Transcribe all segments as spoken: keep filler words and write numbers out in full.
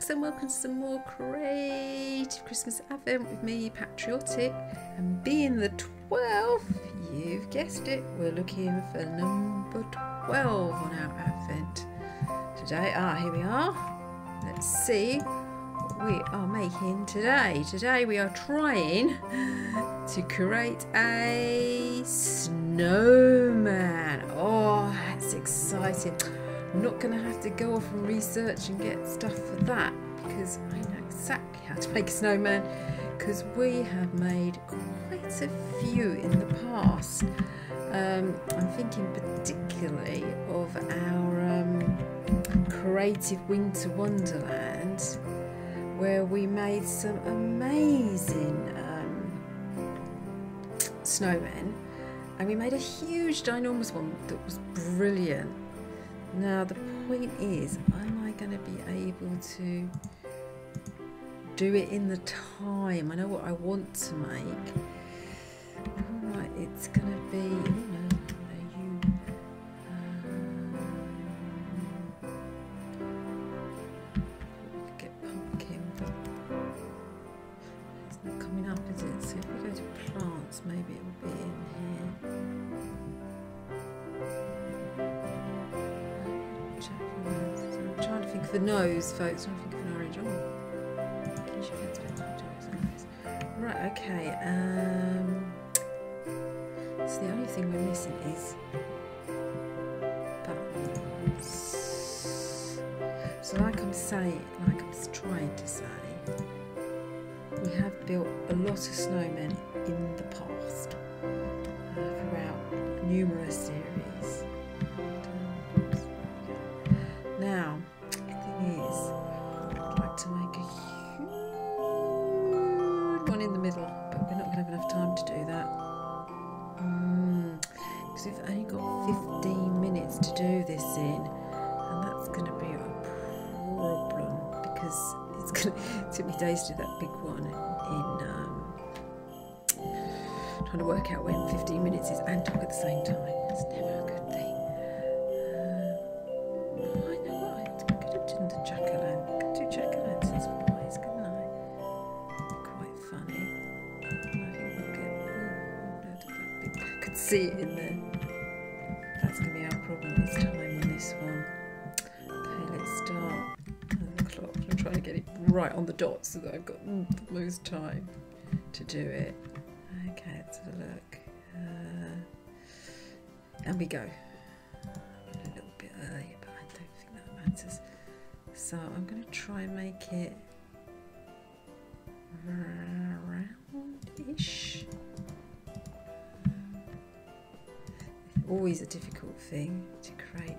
folks, and welcome to some more creative Christmas Advent with me, Patchriotic. And being the twelfth, you've guessed it, we're looking for number twelve on our Advent today. Ah, here we are. Let's see what we are making today. Today we are trying to create a snowman. Oh, that's exciting. I'm not going to have to go off and research and get stuff for that, because I know exactly how to make a snowman, because we have made quite a few in the past. Um, I'm thinking particularly of our um, creative Winter Wonderland, where we made some amazing um, snowmen, and we made a huge ginormous one that was brilliant. Now the point is, am I going to be able to do it in the time? I know what I want to make. Alright, it's going to be, oh no, are you, um, get pumpkin. It's not coming up, is it? So if we go to plants, maybe it will be in here. The nose, folks. I think of an orange. Oh. Right, okay. Um, so the only thing we're missing is buttons. So, like I'm saying, like I'm trying to say, we have built a lot of snowmen in the past uh, throughout numerous series. Now, to make a huge one in the middle, but we're not going to have enough time to do that, because mm, we've only got fifteen minutes to do this in, and that's going to be a problem, because it's going to it took me days to do that big one in um, trying to work out when fifteen minutes is and talk at the same time. It's never a good thing. See it in there. That's going to be our problem this time on this one. Okay, let's start on the clock. I'm trying to get it right on the dot so that I've got the most time to do it. Okay, let's have a look. Uh, and we go. I'm a little bit early, but I don't think that matters. So I'm going to try and make it round-ish. Always a difficult thing to create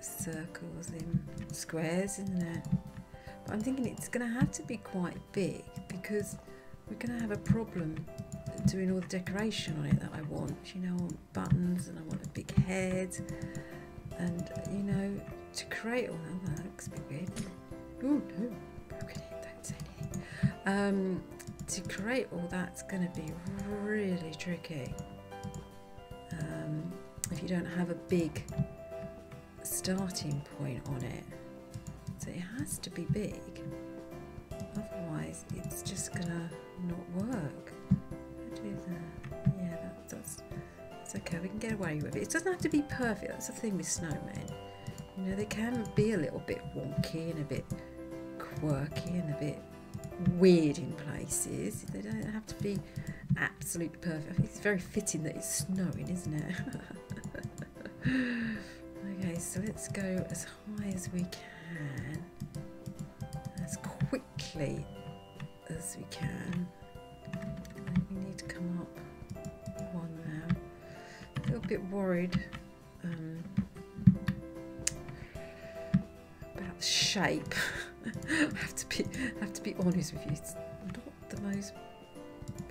circles in squares, isn't it? But I'm thinking it's going to have to be quite big, because we're going to have a problem doing all the decoration on it that I want. You know, I want buttons and I want a big head, and you know, to create all that, that looks a bit weird. Oh no, broken it, don't say anything. Um, to create all that's going to be really tricky. Um, if you don't have a big starting point on it, so it has to be big, otherwise it's just gonna not work. I do that. Yeah, that, that's that's okay. We can get away with it. It doesn't have to be perfect. That's the thing with snowmen. You know, they can be a little bit wonky and a bit quirky and a bit weird in places. They don't have to be absolutely perfect. I think it's very fitting that it's snowing, isn't it? Okay, so let's go as high as we can, as quickly as we can. We need to come up one now. A little bit worried um, about the shape. I have to be I have to be honest with you, it's not the most,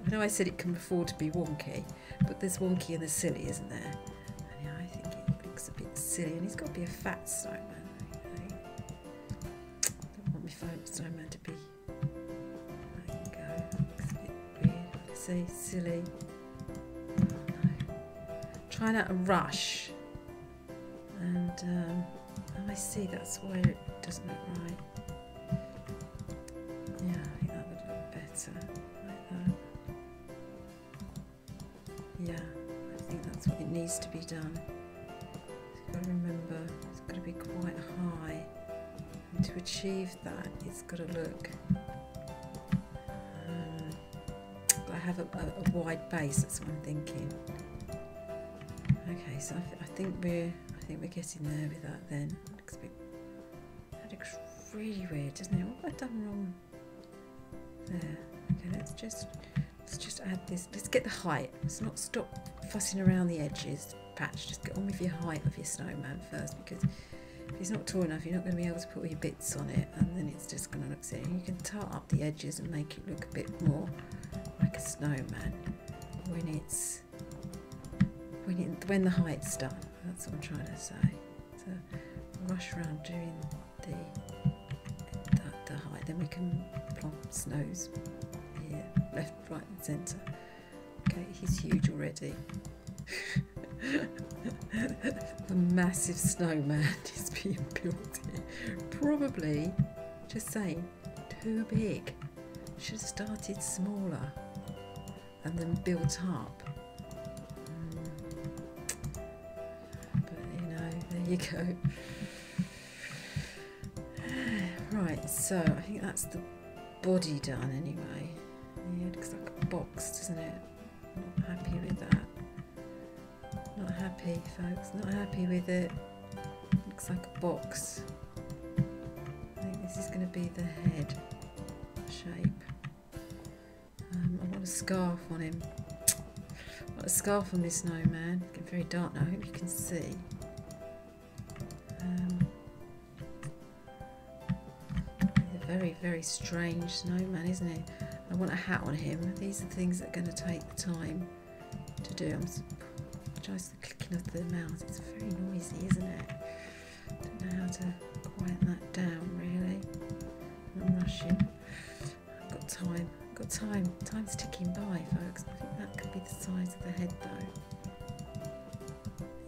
I know I said it can afford to be wonky, but there's wonky and there's silly, isn't there? And yeah, I think it looks a bit silly, and he's got to be a fat snowman. Okay. I don't want my phone snowman to be, there you go, looks a bit weird, let's see, silly, oh no, I'm trying out a rush, and um, I see that's why it doesn't look right. better like that. Yeah, I think that's what it needs to be done. So you've got to remember, it's got to be quite high, and to achieve that, it's got to look. Um, I have a, a, a wide base. That's what I'm thinking. Okay, so I, th I think we're, I think we're getting there with that. Then looks a bit, that looks really weird, doesn't it? What have I done wrong there? Okay, let's just. Let's just add this. Let's get the height. Let's not stop fussing around the edges. Patch, just get on with your height of your snowman first, because if he's not tall enough, you're not going to be able to put all your bits on it, and then it's just going to look silly. You can tart up the edges and make it look a bit more like a snowman when it's when it when the height's done. That's what I'm trying to say. So rush around doing the the, the height, then we can plop snows. Left, right and centre. Okay, he's huge already. The massive snowman is being built here. Probably, just saying, too big. Should have started smaller and then built up. Mm. But you know, there you go. Right, so I think that's the body done anyway. Yeah, it looks like a box, doesn't it? Not happy with that. Not happy, folks. Not happy with it. Looks like a box. I think this is going to be the head shape. Um, I want a scarf on him. I want a scarf on this snowman. It's getting very dark now. I hope you can see. Um, he's a very, very strange snowman, isn't he? I want a hat on him. These are things that are going to take the time to do. I'm just the clicking of the mouse. It's very noisy, isn't it? I don't know how to quiet that down, really. I'm rushing. I've got time. I've got time. Time's ticking by, folks. I think that could be the size of the head, though.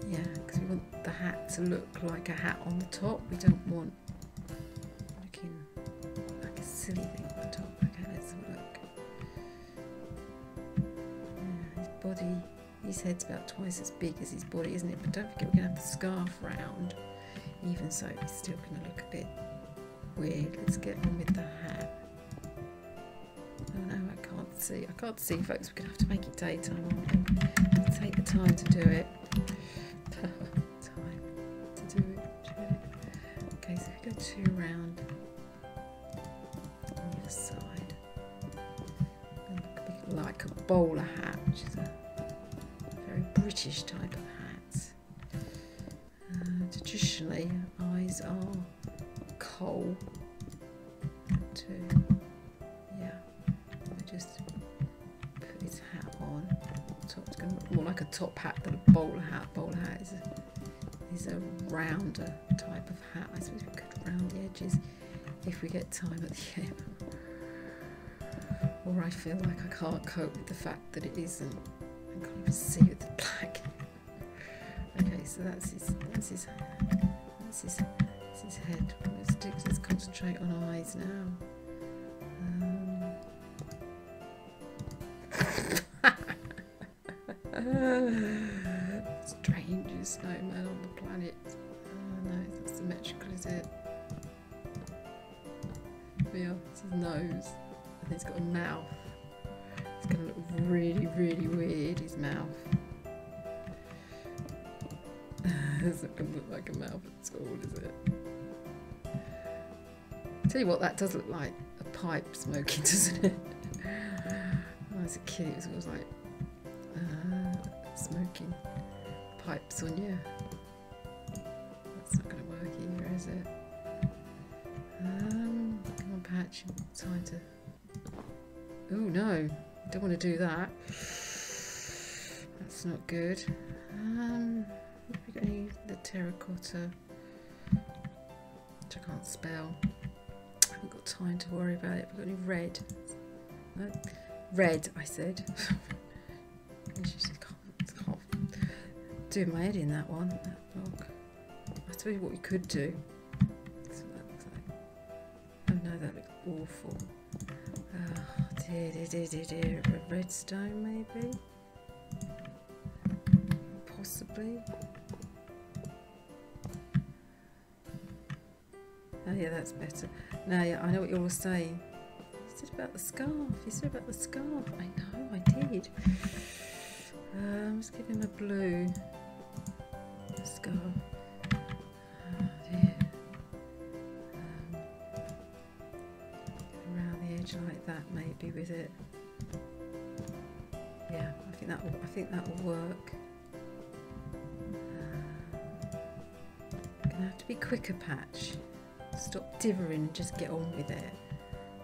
Yeah, because we want the hat to look like a hat on the top. We don't want looking like a silly thing on the top. Body, his head's about twice as big as his body, isn't it? But don't forget, we're going to have the scarf round. Even so, it's still going to look a bit weird. Let's get on with the hat. Oh no, I can't see. I can't see, folks. We're going to have to make it daytime, aren't we? Take the time to do it. Time to do it. Okay, so we go two round on the other side. Like a bowler hat, which is a very British type of hat. Uh, traditionally, eyes are coal too. Yeah, I just put his hat on. Top's going to look more like a top hat than a bowler hat. Bowler hat is a, is a rounder type of hat. I suppose we could round the edges if we get time at the end. Or I feel like I can't cope with the fact that it isn't. I can't even see with the black. Okay, so that's his. That's his. That's his. That's his head. Let's, do, let's concentrate on eyes now. Um. Strangest snowman on the planet. Oh no, it's not symmetrical, is it? Yeah, it's his nose. He's got a mouth. It's going to look really, really weird, his mouth. It's not going to look like a mouth at all, is it? Tell you what, that does look like a pipe smoking, doesn't it? When I was a kid, it was always like uh, smoking pipes on you. That's not going to work either, is it? Um, come on, Patch, it's time to. Oh no, don't want to do that. That's not good. Um, have we got any the terracotta, which I can't spell. I haven't got time to worry about it. Have we got any red? No, red. I said. I just can't, can't do my head in that one. That block. I tell you what we could do. That's what that looks like. Oh no, that looks awful. Oh dear. redstone maybe? Possibly. Oh yeah, that's better. Now, yeah, I know what you all say. You said about the scarf. You said about the scarf. I know, I did. Um, let's give him a blue scarf. Oh dear. Um, around the edge like that, maybe with it. Yeah, I think that I think that will work. Uh, gonna have to be quicker, Patch. Stop divering and just get on with it.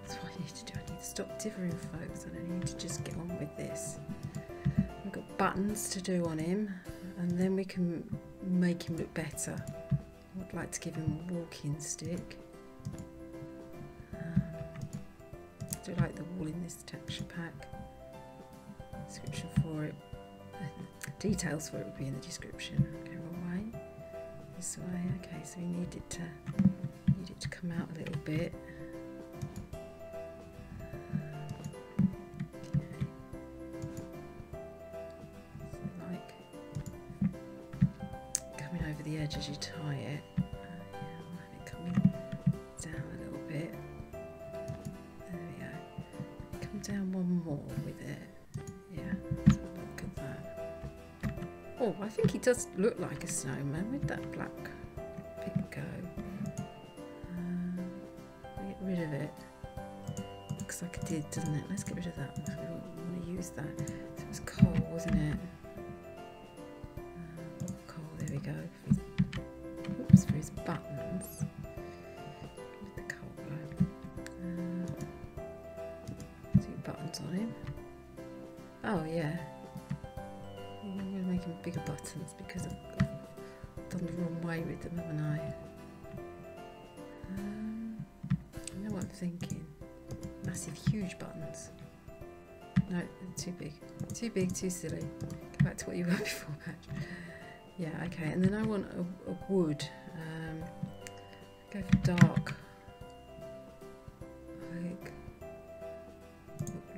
That's what I need to do. I need to stop divering, folks, and I need to just get on with this. I've got buttons to do on him, and then we can make him look better. I'd like to give him a walking stick. Um, I do like the wall in this texture pack. Description for it. Details for it would be in the description. Go wrong way. This way. Okay, so we need it to. To come out a little bit. Um, okay. So like coming over the edge as you tie it. Uh, yeah, I'll have it coming down a little bit. There we go. Come down one more with it. Yeah, let's look at that. Oh, I think he does look like a snowman with that black bit go. Rid of it. Looks like it did, doesn't it? Let's get rid of that because we don't want to use that. So it was coal, wasn't it? Um, coal, there we go. For his, oops, for his buttons. Where'd the coal go? Uh, two buttons on him. Oh, yeah. I'm going to make him bigger buttons because I've done the wrong way with them, haven't I? Thinking massive huge buttons. No, too big, too big, too silly. Go back to what you were before, Patch. Yeah, okay, and then I want a, a wood. Um, go for dark, like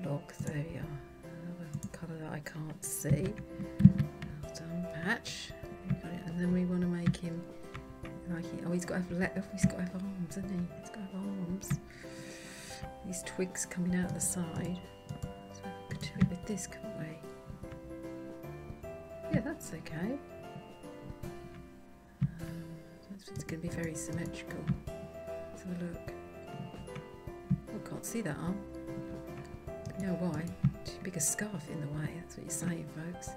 log. There we are. Another colour that I can't see. Well done, Patch. And then we want to make him like he, oh, he's got to have le he's got to have arms, hasn't he? He's got to have arms. These twigs coming out the side. So we could do it with this, couldn't we? Yeah, that's okay. Um, it's going to be very symmetrical. Let's have a look. Oh, can't see that arm. You know why? Too big a scarf in the way. That's what you're saying, folks.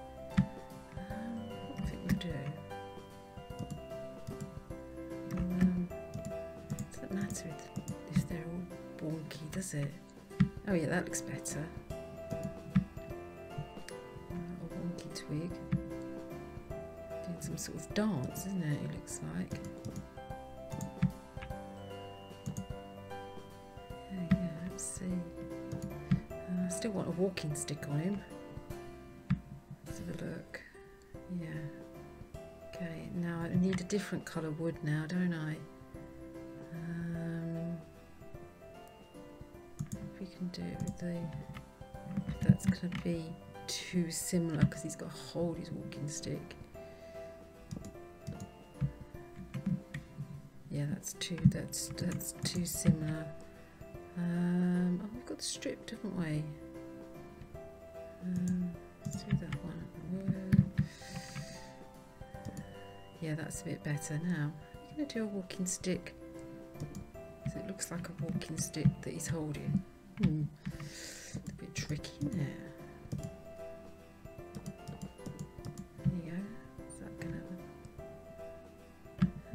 Um, what I think we'll do. Um, doesn't matter if they're all wonky, does it? Oh yeah, that looks better. Uh, a wonky twig. Doing some sort of dance, isn't it, it looks like. Yeah, yeah, let's see. Uh, I still want a walking stick on him. Let's have a look. Yeah. Okay, now I need a different colour wood now, don't I? Do it with the, that's going to be too similar because he's got to hold his walking stick. Yeah, that's too that's that's too similar. Um, oh, we've got the strip, haven't we? Um, let's do that one. Yeah, that's a bit better now. We're going to do a walking stick. So it looks like a walking stick that he's holding. Hmm, a bit tricky there. There you go. Is that gonna?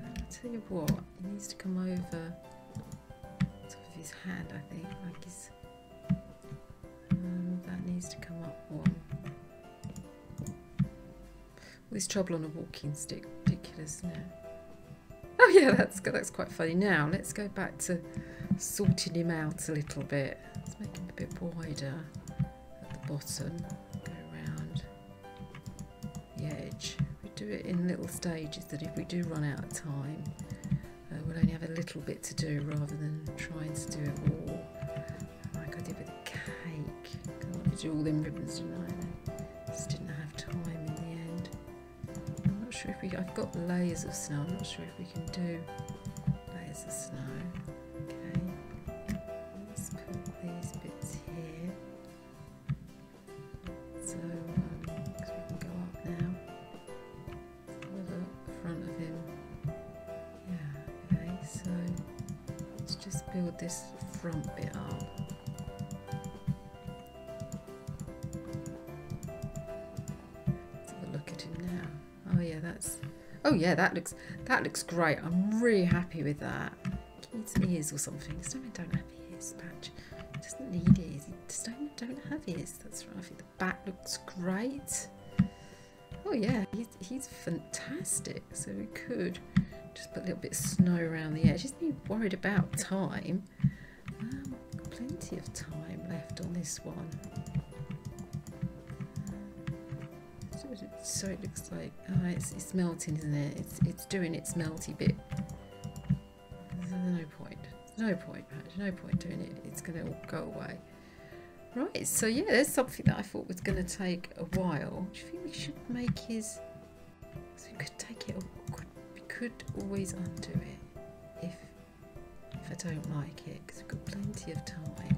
I'll tell you what. He needs to come over top of his hand, I think. Like his. Um, that needs to come up one. All this trouble on a walking stick, ridiculous now. Oh yeah, that's good. That's quite funny. Now let's go back to sorting him out a little bit. Let's make him a bit wider at the bottom, go around the edge. We do it in little stages that if we do run out of time, uh, we'll only have a little bit to do rather than trying to do it all like I did with the cake. to do all them ribbons, didn't I? I just didn't have time in the end. I'm not sure if we, I've got layers of snow, I'm not sure if we can do layers of snow. Okay, let's put these bits here. So, because um, we can go up now. Let's have a look at the front of him. Yeah, okay, so let's just build this front bit up. Oh yeah, that looks that looks great. I'm really happy with that. He needs some ears or something. Snowmen don't have ears, Patch. He doesn't need ears. Snowmen don't have ears. That's right. I think the back looks great. Oh yeah, he's, he's fantastic. So we could just put a little bit of snow around the edge. Just be worried about time. Um, plenty of time left on this one. So it looks like, oh, it's, it's melting, isn't it? It's it's doing its melty bit. There's no point. No point, Patch. No point doing it. It's going to all go away. Right, so yeah, there's something that I thought was going to take a while. Do you think we should make his... So we could take it... Could, we could always undo it if, if I don't like it, because we've got plenty of time.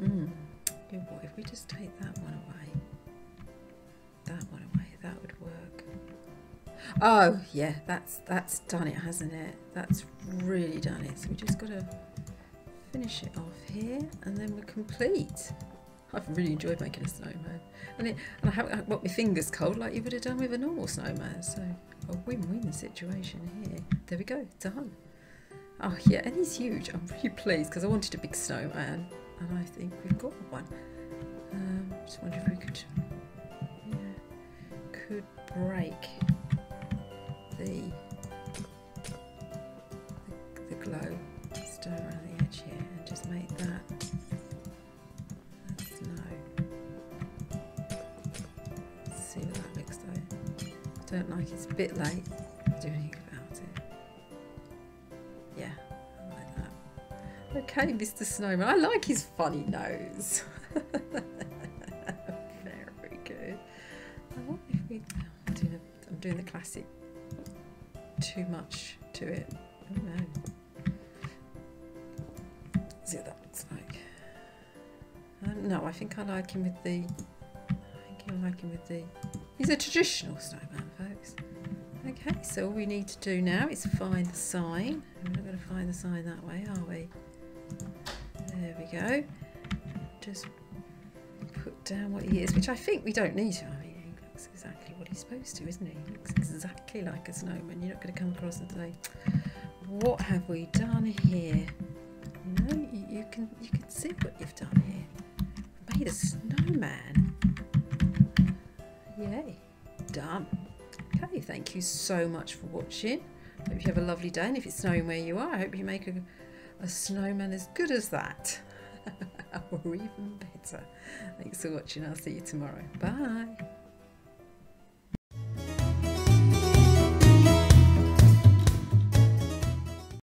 Mm. Yeah, what if we just take that one away? That one away, that would work. Oh yeah, that's that's done it, hasn't it? That's really done it. So we just gotta finish it off here and then we're complete. I've really enjoyed making a snowman. And, it, and I haven't got my fingers cold like you would have done with a normal snowman. So a win-win situation here. There we go, done. Oh yeah, and he's huge. I'm really pleased because I wanted a big snowman. And I think we've got one. Um, just wonder if we could, yeah, could break the the, the glow stone around the edge here and just make that, that snow. Let's see what that looks like. I don't like it. It's a bit late. Do anything about it. Yeah. Okay, Mister Snowman. I like his funny nose. Very good. I wonder if we... I'm doing, a, I'm doing the classic. Too much to it. Oh no. See what that looks like. Um, no, I think I like him with the... I think I like him with the... He's a traditional snowman, folks. Okay, so all we need to do now is find the sign. We're not going to find the sign that way, are we? There we go. Just put down what he is, which I think we don't need to. I mean, he looks exactly what he's supposed to, isn't he? He looks exactly like a snowman. You're not going to come across and say, "What have we done here?" You know, you, you can you can see what you've done here. We've made a snowman. Yay! Done. Okay, thank you so much for watching. Hope you have a lovely day, and if it's snowing where you are, I hope you make a a snowman as good as that or even better. Thanks for watching. I'll see you tomorrow. Bye.